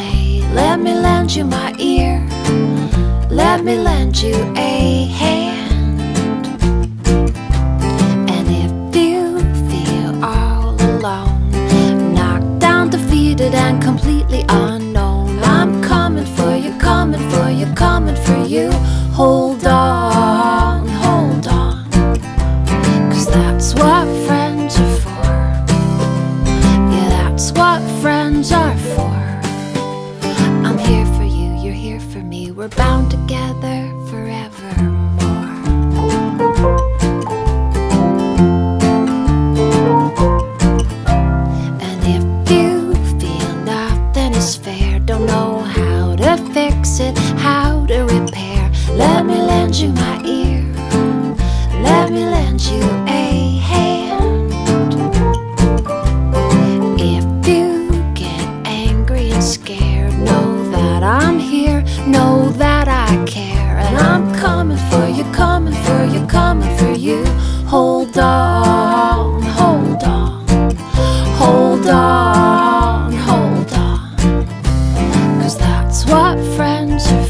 say, let me lend you my ear, let me lend you a hand. And if you feel all alone, knocked down, defeated and completely unknown, I'm coming for you, coming for you, coming for you. Hold on, hold on, 'cause that's what friends are for. Yeah, that's what friends are for. I'm here for you, you're here for me, we're bound together forevermore. And if you feel nothing is fair, don't know how to fix it, how to repair, let me lend you my ear, let me lend you a hand. If you get angry and scared, know that I'm here, know that I care, and I'm coming for you, coming for you, coming for you. Hold on, hold on, hold on, hold on, 'cause that's what friends are.